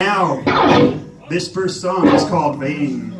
Now, this first song is called Vain.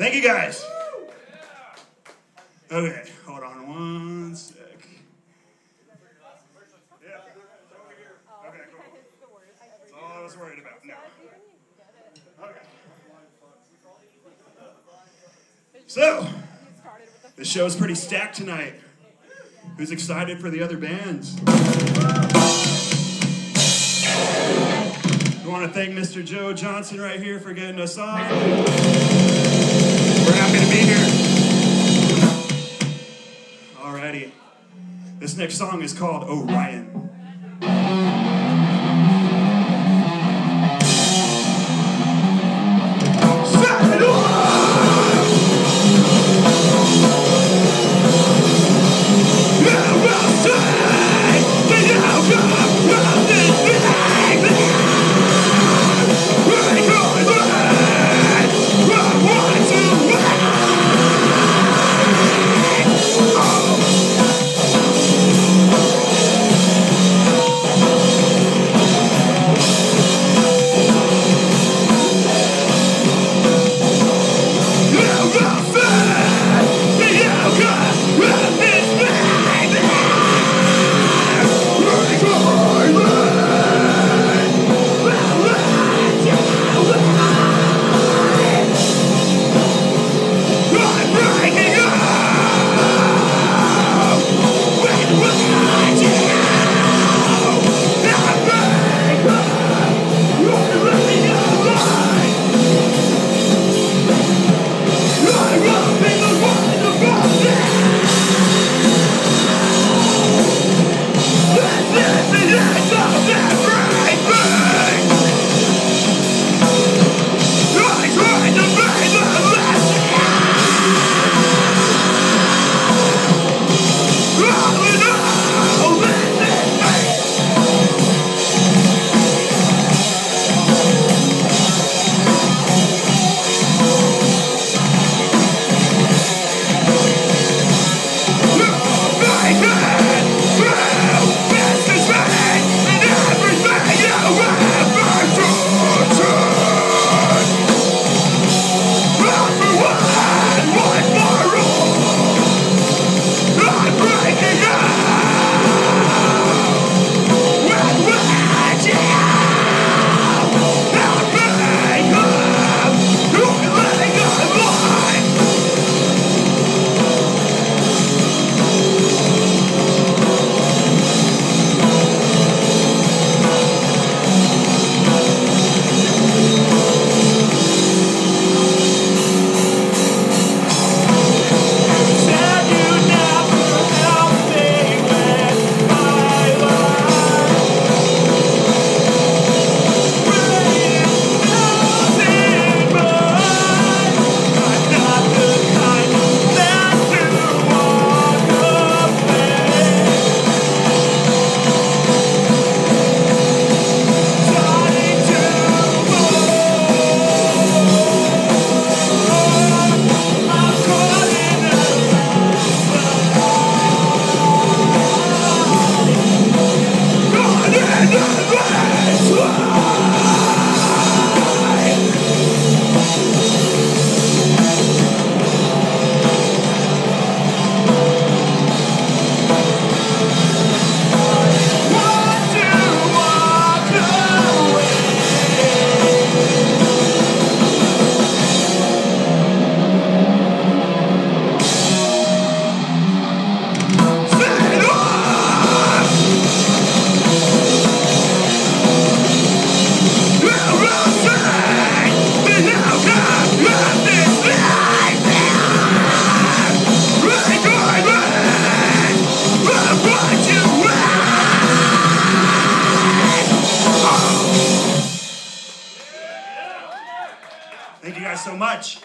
Thank you guys. Okay, hold on one sec. Yeah, okay, cool. That's all I was worried about. No. Okay. So, the show's pretty stacked tonight. Who's excited for the other bands? We want to thank Mr. Joe Johnson right here for getting us on. We're happy to be here. Alrighty. This next song is called Orion. guys so much.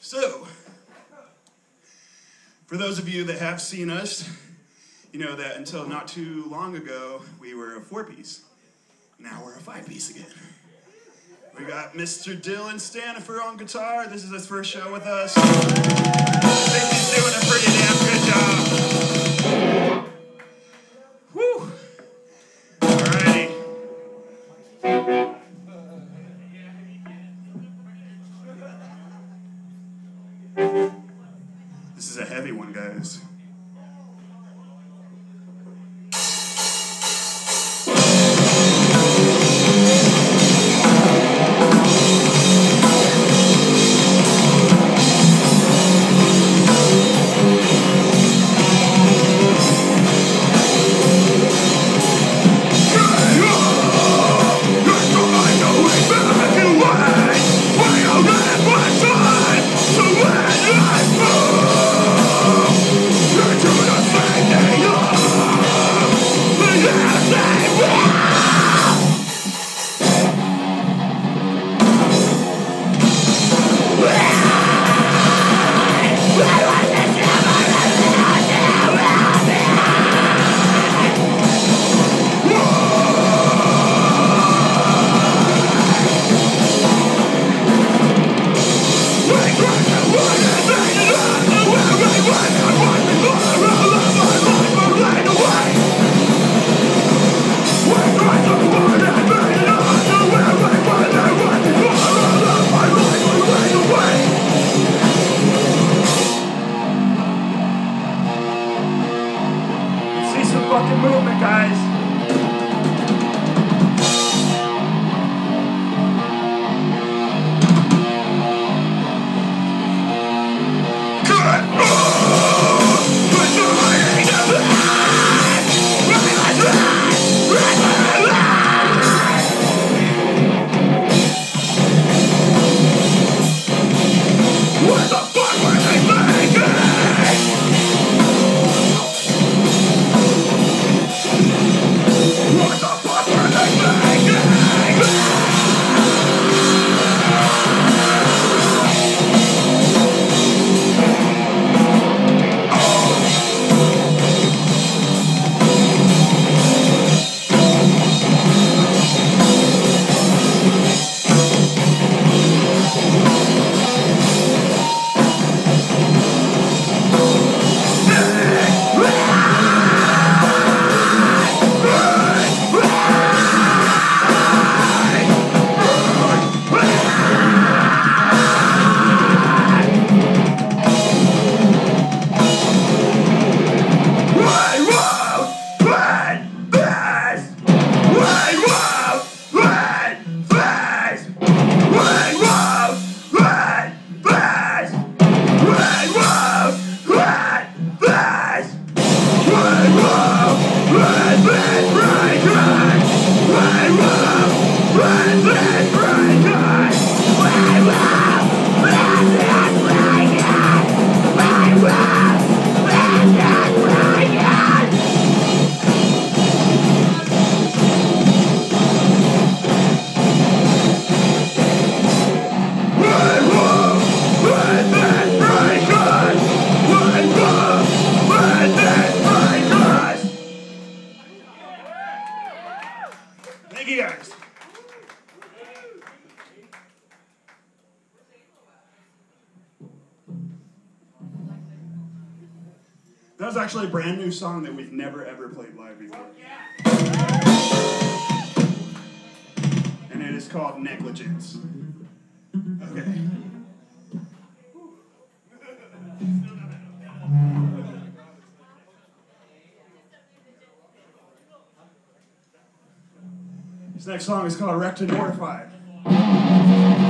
So, for those of you that have seen us, you know that until not too long ago, we were a four-piece. Now we're a five-piece again. We got Mr. Dylan Stanifer on guitar. This is his first show with us. I think he's doing a pretty damn good job. Woo! Alrighty. This is a heavy one, guys. Actually a brand new song that we've never ever played live before. And it is called Negligence. Okay. This next song is called Rectonorify. Yeah!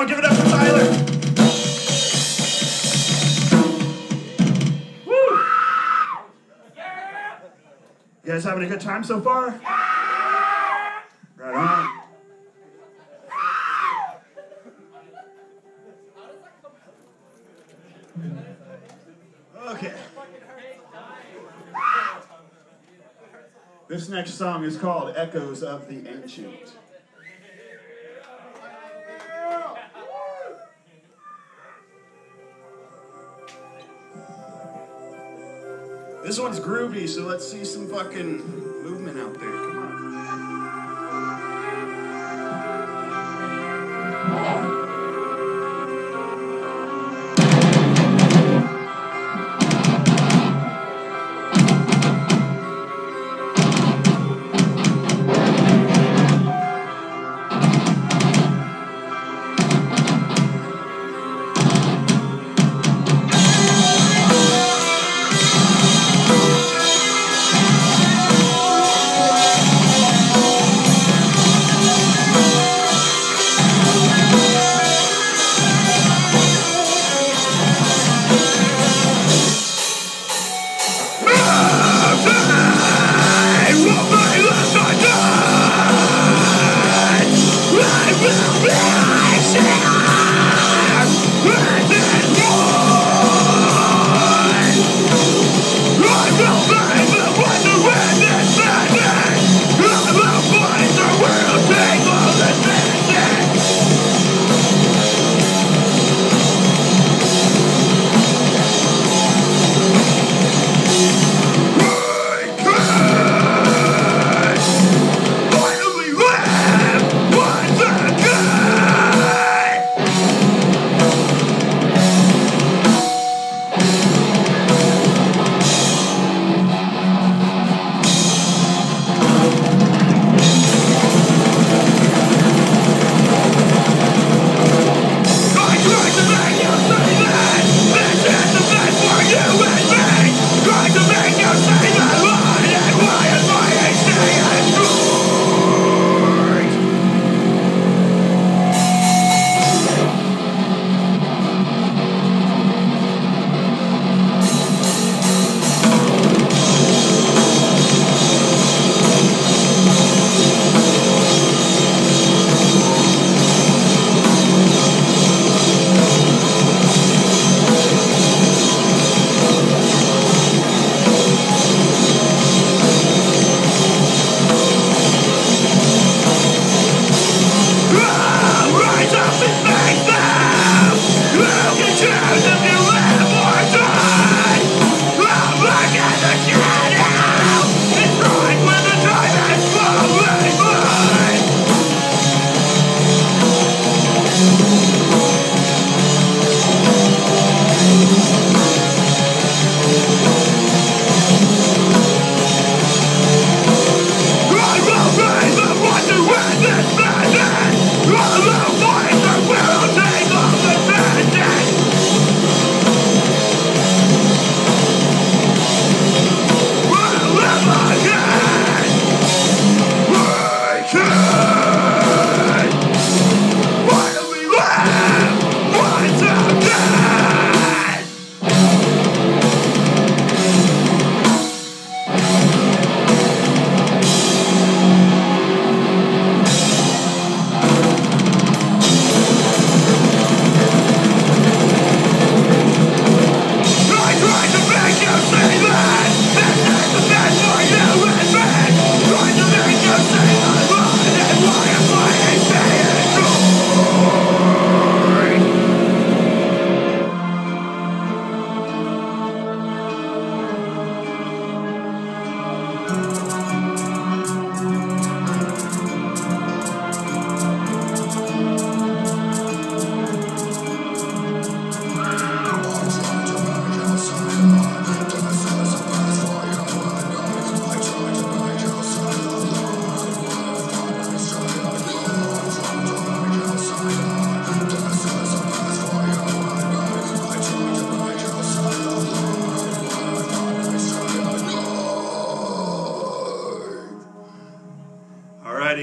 Everyone give it up for Tyler. Woo! Yeah. You guys having a good time so far? Yeah. Right on. Okay. This next song is called Echoes of the Ancient. This one's groovy, so let's see some fucking movement out there. Come on.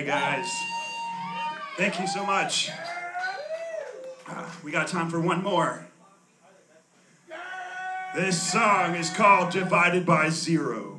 Guys, thank you so much. We got time for one more. This song is called Divided by Zero.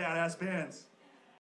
Badass bands.